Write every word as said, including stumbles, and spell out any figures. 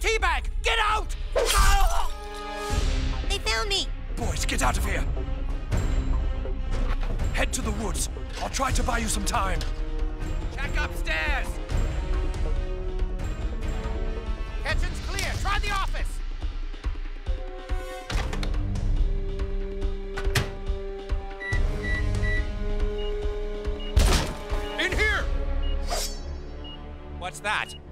teabag! Get out! Oh! They found me! Boys, get out of here! Head to the woods. I'll try to buy you some time. Check upstairs! Kitchen's clear. Try the office! In here! What's that?